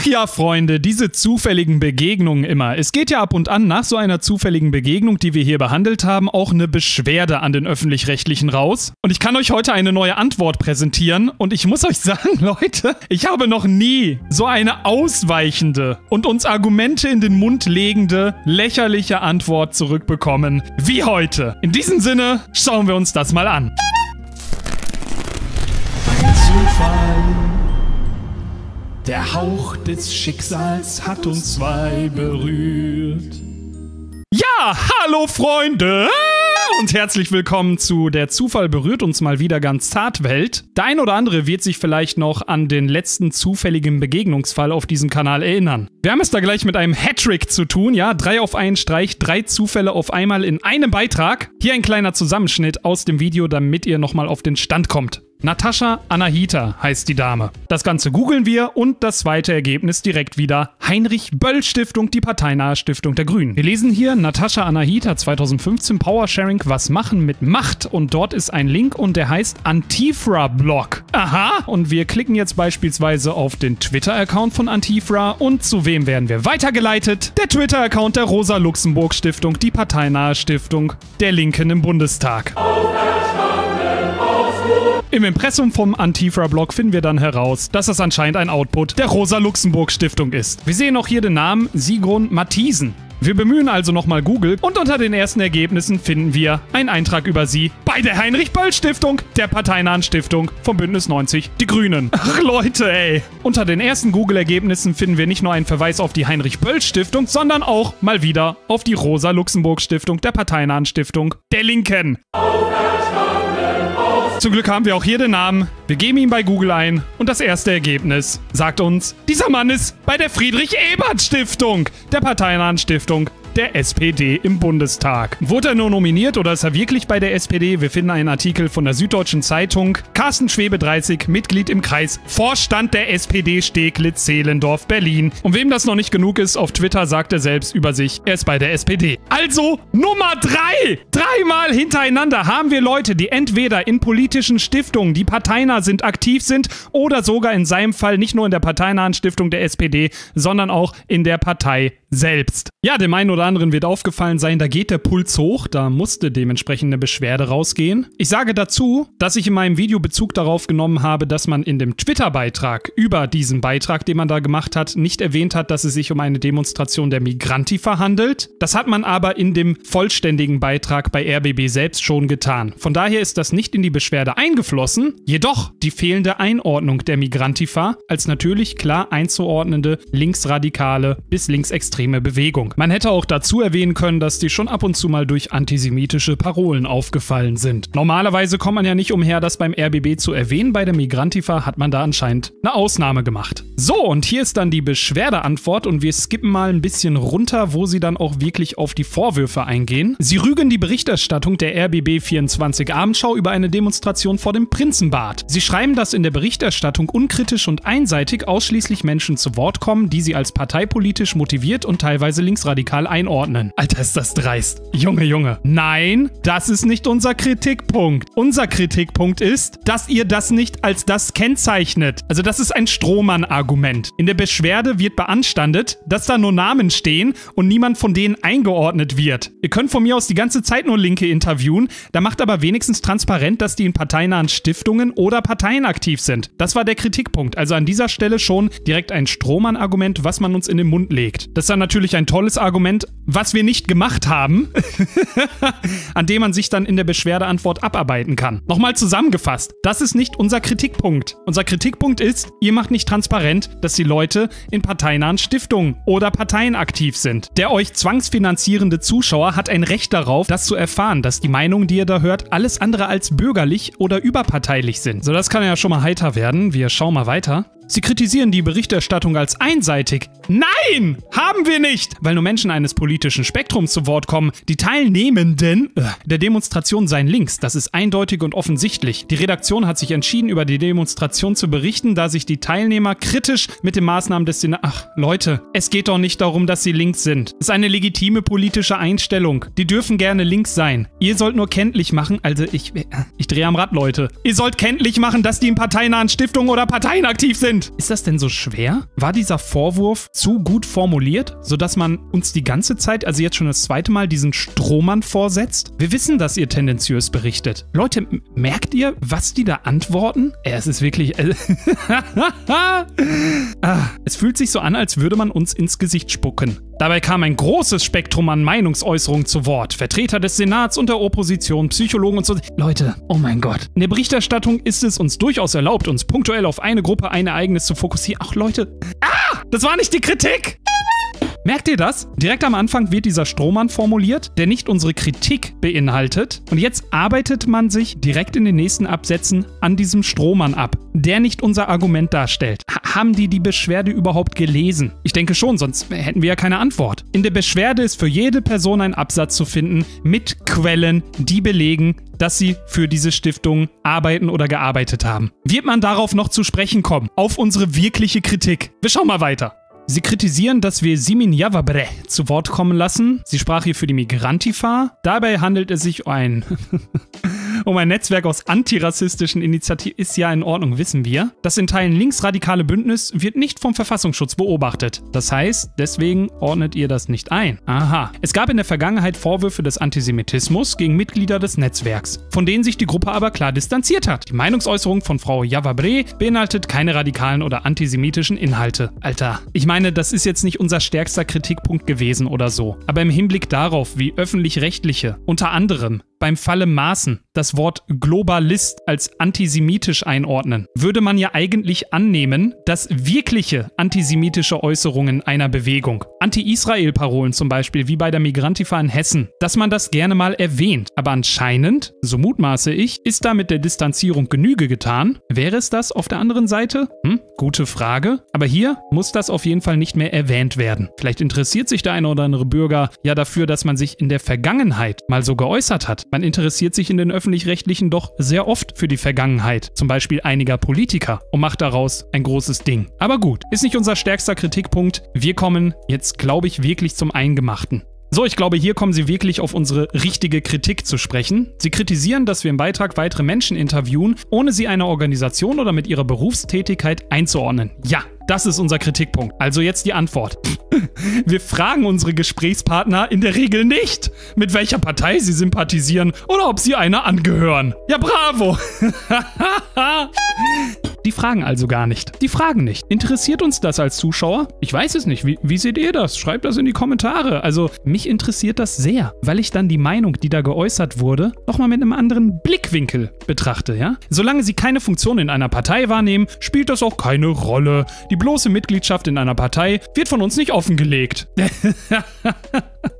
Ach ja, Freunde, diese zufälligen Begegnungen immer. Es geht ja ab und an nach so einer zufälligen Begegnung, die wir hier behandelt haben, auch eine Beschwerde an den Öffentlich-Rechtlichen raus. Und ich kann euch heute eine neue Antwort präsentieren. Und ich muss euch sagen, Leute, ich habe noch nie so eine ausweichende und uns Argumente in den Mund legende, lächerliche Antwort zurückbekommen wie heute. In diesem Sinne schauen wir uns das mal an. Ein Zufall. Der Hauch des Schicksals hat uns zwei berührt. Ja, hallo Freunde! Und herzlich willkommen zu Der Zufall berührt uns mal wieder ganz zart Welt. Der ein oder andere wird sich vielleicht noch an den letzten zufälligen Begegnungsfall auf diesem Kanal erinnern. Wir haben es da gleich mit einem Hattrick zu tun, ja? 3 auf einen Streich, 3 Zufälle auf einmal in einem Beitrag. Hier ein kleiner Zusammenschnitt aus dem Video, damit ihr nochmal auf den Stand kommt. Natascha Anahita heißt die Dame. Das Ganze googeln wir und das zweite Ergebnis direkt wieder. Heinrich Böll Stiftung, die parteinahe Stiftung der Grünen. Wir lesen hier Natascha Anahita 2015 Powersharing, was machen mit Macht? Und dort ist ein Link und der heißt Antifra-Blog. Aha! Und wir klicken jetzt beispielsweise auf den Twitter-Account von Antifra und zu wem werden wir weitergeleitet? Der Twitter-Account der Rosa-Luxemburg-Stiftung, die parteinahe Stiftung der Linken im Bundestag. Im Impressum vom Antifra-Blog finden wir dann heraus, dass das anscheinend ein Output der Rosa-Luxemburg-Stiftung ist. Wir sehen auch hier den Namen Sigrun Mathiesen. Wir bemühen also nochmal Google und unter den ersten Ergebnissen finden wir einen Eintrag über sie bei der Heinrich-Böll-Stiftung, der parteinahen Stiftung vom Bündnis 90 Die Grünen. Ach Leute, ey. Unter den ersten Google-Ergebnissen finden wir nicht nur einen Verweis auf die Heinrich-Böll-Stiftung, sondern auch mal wieder auf die Rosa-Luxemburg-Stiftung, der parteinahen Stiftung der Linken. Zum Glück haben wir auch hier den Namen. Wir geben ihn bei Google ein und das erste Ergebnis sagt uns, dieser Mann ist bei der Friedrich-Ebert-Stiftung, der parteinahen Stiftung der SPD im Bundestag. Wurde er nur nominiert oder ist er wirklich bei der SPD? Wir finden einen Artikel von der Süddeutschen Zeitung. Karsten Schwabe, 30, Mitglied im Kreis, Vorstand der SPD Steglitz-Zehlendorf, Berlin. Und wem das noch nicht genug ist, auf Twitter sagt er selbst über sich, er ist bei der SPD. Also Nummer 3! Dreimal hintereinander haben wir Leute, die entweder in politischen Stiftungen, die parteinah sind, aktiv sind oder sogar in seinem Fall nicht nur in der parteinahen Stiftung der SPD, sondern auch in der Partei selbst. Ja, dem einen oder anderen wird aufgefallen sein, da geht der Puls hoch, da musste dementsprechend eine Beschwerde rausgehen. Ich sage dazu, dass ich in meinem Video Bezug darauf genommen habe, dass man in dem Twitter-Beitrag über diesen Beitrag, den man da gemacht hat, nicht erwähnt hat, dass es sich um eine Demonstration der Migrantifa handelt. Das hat man aber in dem vollständigen Beitrag bei RBB selbst schon getan. Von daher ist das nicht in die Beschwerde eingeflossen, jedoch die fehlende Einordnung der Migrantifa als natürlich klar einzuordnende linksradikale bis linksextreme Bewegung. Man hätte auch dazu erwähnen können, dass die schon ab und zu mal durch antisemitische Parolen aufgefallen sind. Normalerweise kommt man ja nicht umher, das beim RBB zu erwähnen. Bei der Migrantifa hat man da anscheinend eine Ausnahme gemacht. So, und hier ist dann die Beschwerdeantwort und wir skippen mal ein bisschen runter, wo sie dann auch wirklich auf die Vorwürfe eingehen. Sie rügen die Berichterstattung der RBB24 Abendschau über eine Demonstration vor dem Prinzenbad. Sie schreiben, dass in der Berichterstattung unkritisch und einseitig ausschließlich Menschen zu Wort kommen, die sie als parteipolitisch motiviert und teilweise linksradikal einordnen. Alter, ist das dreist. Junge, Junge. Nein, das ist nicht unser Kritikpunkt. Unser Kritikpunkt ist, dass ihr das nicht als das kennzeichnet. Also das ist ein Strohmann-Argument. In der Beschwerde wird beanstandet, dass da nur Namen stehen und niemand von denen eingeordnet wird. Ihr könnt von mir aus die ganze Zeit nur Linke interviewen, da macht aber wenigstens transparent, dass die in parteinahen Stiftungen oder Parteien aktiv sind. Das war der Kritikpunkt. Also an dieser Stelle schon direkt ein Strohmann-Argument, was man uns in den Mund legt. Das ist dann natürlich ein tolles Argument, was wir nicht gemacht haben, an dem man sich dann in der Beschwerdeantwort abarbeiten kann. Nochmal zusammengefasst, das ist nicht unser Kritikpunkt. Unser Kritikpunkt ist, ihr macht nicht transparent, dass die Leute in parteinahen Stiftungen oder Parteien aktiv sind. Der euch zwangsfinanzierende Zuschauer hat ein Recht darauf, das zu erfahren, dass die Meinungen, die ihr da hört, alles andere als bürgerlich oder überparteilich sind. So, das kann ja schon mal heiter werden. Wir schauen mal weiter. Sie kritisieren die Berichterstattung als einseitig. Nein! Haben wir nicht! Weil nur Menschen eines politischen Spektrums zu Wort kommen. Die Teilnehmenden der Demonstration seien links. Das ist eindeutig und offensichtlich. Die Redaktion hat sich entschieden, über die Demonstration zu berichten, da sich die Teilnehmer kritisch mit den Maßnahmen des Senats... Ach, Leute, es geht doch nicht darum, dass sie links sind. Das ist eine legitime politische Einstellung. Die dürfen gerne links sein. Ihr sollt nur kenntlich machen... Also, ich drehe am Rad, Leute. Ihr sollt kenntlich machen, dass die in parteinahen Stiftungen oder Parteien aktiv sind. Kind. Ist das denn so schwer? War dieser Vorwurf zu gut formuliert, sodass man uns die ganze Zeit, also jetzt schon das zweite Mal, diesen Strohmann vorsetzt? Wir wissen, dass ihr tendenziös berichtet. Leute, merkt ihr, was die da antworten? Es ist wirklich... Es fühlt sich so an, als würde man uns ins Gesicht spucken. Dabei kam ein großes Spektrum an Meinungsäußerungen zu Wort. Vertreter des Senats und der Opposition, Psychologen und so... Leute, oh mein Gott. In der Berichterstattung ist es uns durchaus erlaubt, uns punktuell auf eine Gruppe, ein Ereignis zu fokussieren. Ach Leute, das war nicht die Kritik! Merkt ihr das? Direkt am Anfang wird dieser Strohmann formuliert, der nicht unsere Kritik beinhaltet. Und jetzt arbeitet man sich direkt in den nächsten Absätzen an diesem Strohmann ab, der nicht unser Argument darstellt. Haben die die Beschwerde überhaupt gelesen? Ich denke schon, sonst hätten wir ja keine Antwort. In der Beschwerde ist für jede Person ein Absatz zu finden mit Quellen, die belegen, dass sie für diese Stiftung arbeiten oder gearbeitet haben. Wird man darauf noch zu sprechen kommen? Auf unsere wirkliche Kritik. Wir schauen mal weiter. Sie kritisieren, dass wir Simin Jawabreh zu Wort kommen lassen. Sie sprach hier für die Migrantifa. Dabei handelt es sich um ein Netzwerk aus antirassistischen Initiativen. Ist ja in Ordnung, wissen wir. Das in Teilen linksradikale Bündnis wird nicht vom Verfassungsschutz beobachtet. Das heißt, deswegen ordnet ihr das nicht ein. Aha. Es gab in der Vergangenheit Vorwürfe des Antisemitismus gegen Mitglieder des Netzwerks, von denen sich die Gruppe aber klar distanziert hat. Die Meinungsäußerung von Frau Jawabreh beinhaltet keine radikalen oder antisemitischen Inhalte. Alter, ich meine, das ist jetzt nicht unser stärkster Kritikpunkt gewesen oder so. Aber im Hinblick darauf, wie öffentlich-rechtliche, unter anderem beim Falle Maaßen, das Wort Globalist als antisemitisch einordnen, würde man ja eigentlich annehmen, dass wirkliche antisemitische Äußerungen einer Bewegung, Anti-Israel-Parolen zum Beispiel, wie bei der Migrantifa in Hessen, dass man das gerne mal erwähnt. Aber anscheinend, so mutmaße ich, ist da mit der Distanzierung Genüge getan. Wäre es das auf der anderen Seite? Gute Frage. Aber hier muss das auf jeden Fall nicht mehr erwähnt werden. Vielleicht interessiert sich der eine oder andere Bürger ja dafür, dass man sich in der Vergangenheit mal so geäußert hat. Man interessiert sich in den Öffentlich-Rechtlichen doch sehr oft für die Vergangenheit, zum Beispiel einiger Politiker, und macht daraus ein großes Ding. Aber gut, ist nicht unser stärkster Kritikpunkt. Wir kommen jetzt, glaube ich, wirklich zum Eingemachten. So, ich glaube, hier kommen sie wirklich auf unsere richtige Kritik zu sprechen. Sie kritisieren, dass wir im Beitrag weitere Menschen interviewen, ohne sie einer Organisation oder mit ihrer Berufstätigkeit einzuordnen. Ja, das ist unser Kritikpunkt. Also jetzt die Antwort. Wir fragen unsere Gesprächspartner in der Regel nicht, mit welcher Partei sie sympathisieren oder ob sie einer angehören. Ja, bravo! Die fragen also gar nicht. Die fragen nicht. Interessiert uns das als Zuschauer? Ich weiß es nicht. Wie seht ihr das? Schreibt das in die Kommentare. Also, mich interessiert das sehr, weil ich dann die Meinung, die da geäußert wurde, nochmal mit einem anderen Blickwinkel betrachte, ja? Solange sie keine Funktion in einer Partei wahrnehmen, spielt das auch keine Rolle. Die bloße Mitgliedschaft in einer Partei wird von uns nicht offengelegt.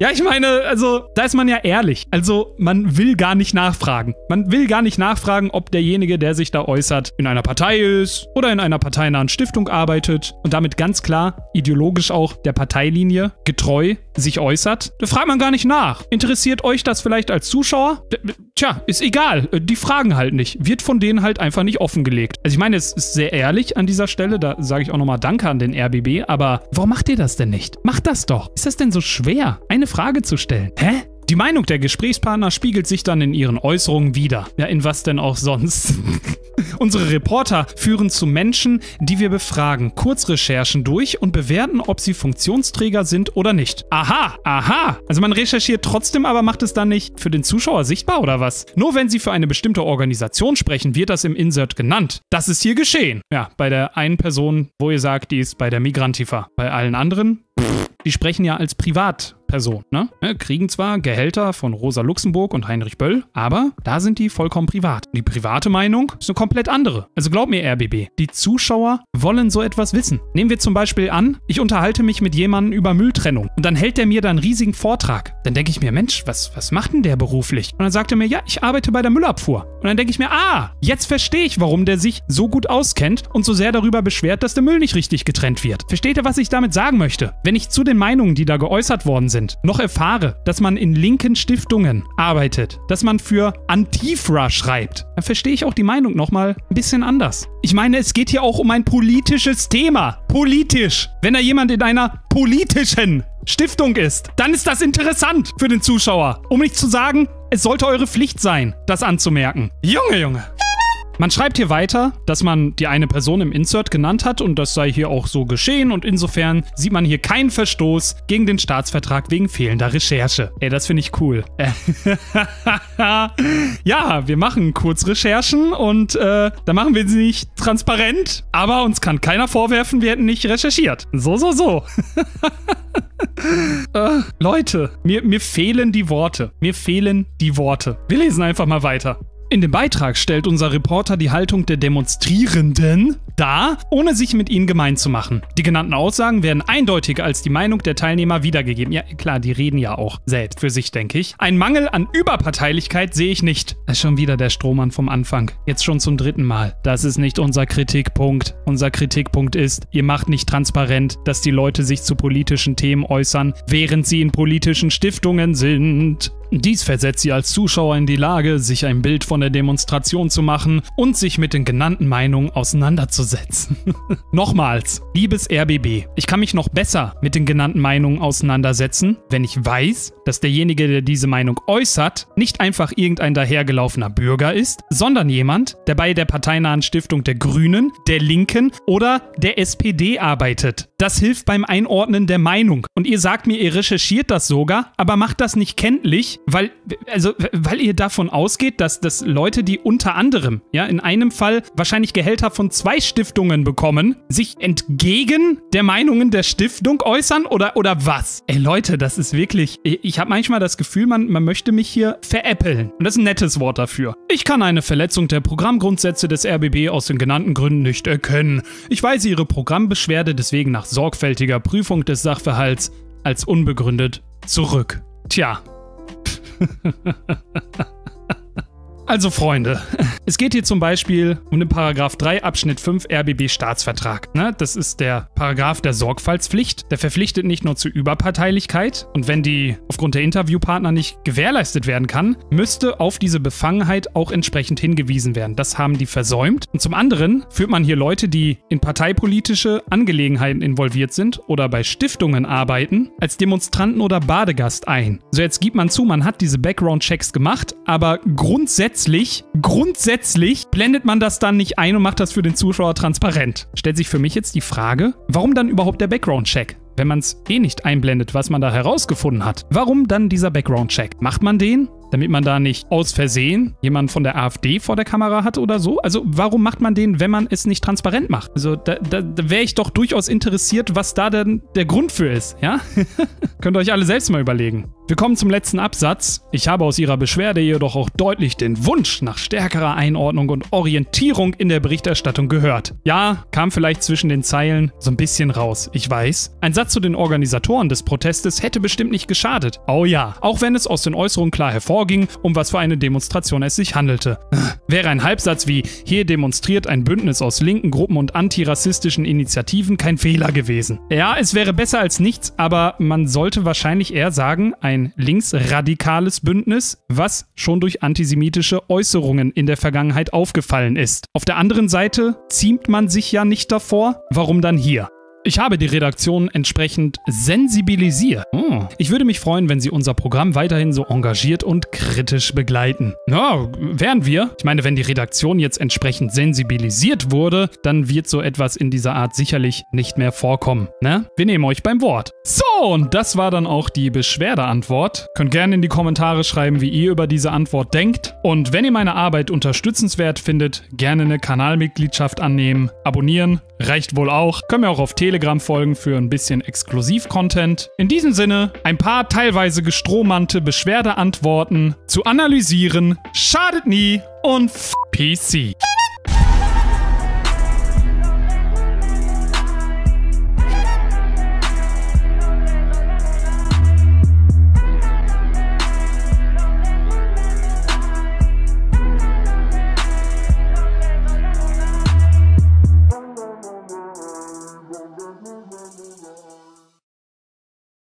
Ja, ich meine, also, da ist man ja ehrlich. Also, man will gar nicht nachfragen. Man will gar nicht nachfragen, ob derjenige, der sich da äußert, in einer Partei ist oder in einer parteinahen Stiftung arbeitet und damit ganz klar ideologisch auch der Parteilinie getreu sich äußert. Da fragt man gar nicht nach. Interessiert euch das vielleicht als Zuschauer? Tja, ist egal. Die fragen halt nicht. Wird von denen halt einfach nicht offengelegt. Also ich meine, es ist sehr ehrlich an dieser Stelle. Da sage ich auch nochmal Danke an den RBB. Aber warum macht ihr das denn nicht? Macht das doch. Ist das denn so schwer, eine Frage zu stellen? Hä? Die Meinung der Gesprächspartner spiegelt sich dann in ihren Äußerungen wider. Ja, in was denn auch sonst? Unsere Reporter führen zu Menschen, die wir befragen, Kurzrecherchen durch und bewerten, ob sie Funktionsträger sind oder nicht. Aha, aha! Also man recherchiert trotzdem, aber macht es dann nicht für den Zuschauer sichtbar oder was? Nur wenn sie für eine bestimmte Organisation sprechen, wird das im Insert genannt. Das ist hier geschehen. Ja, bei der einen Person, wo ihr sagt, die ist bei der Migrantifa. Bei allen anderen, die sprechen ja als Privatperson, ne? Kriegen zwar Gehälter von Rosa-Luxemburg und Heinrich Böll, aber da sind die vollkommen privat. Die private Meinung ist eine komplett andere. Also glaub mir, RBB, die Zuschauer wollen so etwas wissen. Nehmen wir zum Beispiel an, ich unterhalte mich mit jemandem über Mülltrennung und dann hält der mir da einen riesigen Vortrag. Dann denke ich mir, Mensch, was macht denn der beruflich? Und dann sagt er mir, ja, ich arbeite bei der Müllabfuhr. Und dann denke ich mir, jetzt verstehe ich, warum der sich so gut auskennt und so sehr darüber beschwert, dass der Müll nicht richtig getrennt wird. Versteht ihr, was ich damit sagen möchte? Wenn ich zu den Meinungen, die da geäußert worden sind, noch erfahre, dass man in linken Stiftungen arbeitet, dass man für Antifa schreibt, dann verstehe ich auch die Meinung nochmal ein bisschen anders. Ich meine, es geht hier auch um ein politisches Thema. Politisch. Wenn da jemand in einer politischen Stiftung ist, dann ist das interessant für den Zuschauer. Um nicht zu sagen, es sollte eure Pflicht sein, das anzumerken. Junge, Junge. Man schreibt hier weiter, dass man die eine Person im Insert genannt hat und das sei hier auch so geschehen und insofern sieht man hier keinen Verstoß gegen den Staatsvertrag wegen fehlender Recherche. Ey, das finde ich cool. Ja, wir machen Kurzrecherchen und da machen wir sie nicht transparent, aber uns kann keiner vorwerfen, wir hätten nicht recherchiert. So. Leute, mir fehlen die Worte. Wir lesen einfach mal weiter. In dem Beitrag stellt unser Reporter die Haltung der Demonstrierenden dar, ohne sich mit ihnen gemein zu machen. Die genannten Aussagen werden eindeutig als die Meinung der Teilnehmer wiedergegeben. Ja, klar, die reden ja auch selbst für sich, denke ich. Einen Mangel an Überparteilichkeit sehe ich nicht. Das ist schon wieder der Strohmann vom Anfang. Jetzt schon zum 3. Mal. Das ist nicht unser Kritikpunkt. Unser Kritikpunkt ist, ihr macht nicht transparent, dass die Leute sich zu politischen Themen äußern, während sie in politischen Stiftungen sind. Dies versetzt sie als Zuschauer in die Lage, sich ein Bild von der Demonstration zu machen und sich mit den genannten Meinungen auseinanderzusetzen. Nochmals, liebes RBB, ich kann mich noch besser mit den genannten Meinungen auseinandersetzen, wenn ich weiß, dass derjenige, der diese Meinung äußert, nicht einfach irgendein dahergelaufener Bürger ist, sondern jemand, der bei der parteinahen Stiftung der Grünen, der Linken oder der SPD arbeitet. Das hilft beim Einordnen der Meinung. Und ihr sagt mir, ihr recherchiert das sogar, aber macht das nicht kenntlich, weil ihr davon ausgeht, dass Leute, die unter anderem, ja, in einem Fall wahrscheinlich Gehälter von 2 Stiftungen bekommen, sich entgegen der Meinungen der Stiftung äußern oder was? Ey Leute, das ist wirklich, ich habe manchmal das Gefühl, man möchte mich hier veräppeln. Und das ist ein nettes Wort dafür. Ich kann eine Verletzung der Programmgrundsätze des RBB aus den genannten Gründen nicht erkennen. Ich weise Ihre Programmbeschwerde deswegen nach sorgfältiger Prüfung des Sachverhalts als unbegründet zurück. Tja. Also Freunde, es geht hier zum Beispiel um den Paragraph 3 Abschnitt 5 RBB Staatsvertrag. Ne? Das ist der Paragraph der Sorgfaltspflicht. Der verpflichtet nicht nur zur Überparteilichkeit und wenn die aufgrund der Interviewpartner nicht gewährleistet werden kann, müsste auf diese Befangenheit auch entsprechend hingewiesen werden. Das haben die versäumt. Und zum anderen führt man hier Leute, die in parteipolitische Angelegenheiten involviert sind oder bei Stiftungen arbeiten, als Demonstranten oder Badegast ein. So, jetzt gibt man zu, man hat diese Background-Checks gemacht, aber grundsätzlich blendet man das dann nicht ein und macht das für den Zuschauer transparent. Stellt sich für mich jetzt die Frage, warum dann überhaupt der Background-Check? Wenn man es eh nicht einblendet, was man da herausgefunden hat. Warum dann dieser Background-Check? Macht man den, damit man da nicht aus Versehen jemanden von der AfD vor der Kamera hat oder so? Also warum macht man den, wenn man es nicht transparent macht? Also da wäre ich doch durchaus interessiert, was da denn der Grund für ist, ja? Könnt ihr euch alle selbst mal überlegen. Wir kommen zum letzten Absatz. Ich habe aus Ihrer Beschwerde jedoch auch deutlich den Wunsch nach stärkerer Einordnung und Orientierung in der Berichterstattung gehört. Ja, kam vielleicht zwischen den Zeilen so ein bisschen raus, ich weiß. Ein Satz zu den Organisatoren des Protestes hätte bestimmt nicht geschadet. Oh ja, auch wenn es aus den Äußerungen klar hervorging, um was für eine Demonstration es sich handelte. Wäre ein Halbsatz wie, hier demonstriert ein Bündnis aus linken Gruppen und antirassistischen Initiativen, kein Fehler gewesen. Ja, es wäre besser als nichts, aber man sollte wahrscheinlich eher sagen, ein linksradikales Bündnis, was schon durch antisemitische Äußerungen in der Vergangenheit aufgefallen ist. Auf der anderen Seite ziemt man sich ja nicht davor, warum dann hier? Ich habe die Redaktion entsprechend sensibilisiert. Ich würde mich freuen, wenn Sie unser Programm weiterhin so engagiert und kritisch begleiten. Ja, wären wir. Ich meine, wenn die Redaktion jetzt entsprechend sensibilisiert wurde, dann wird so etwas in dieser Art sicherlich nicht mehr vorkommen. Ne? Wir nehmen euch beim Wort. So, und das war dann auch die Beschwerdeantwort. Könnt gerne in die Kommentare schreiben, wie ihr über diese Antwort denkt. Und wenn ihr meine Arbeit unterstützenswert findet, gerne eine Kanalmitgliedschaft annehmen, abonnieren, reicht wohl auch. Können wir auch auf Telegram folgen für ein bisschen Exklusiv-Content. In diesem Sinne, ein paar teilweise gestrohmannte Beschwerdeantworten zu analysieren, schadet nie und f*** PC.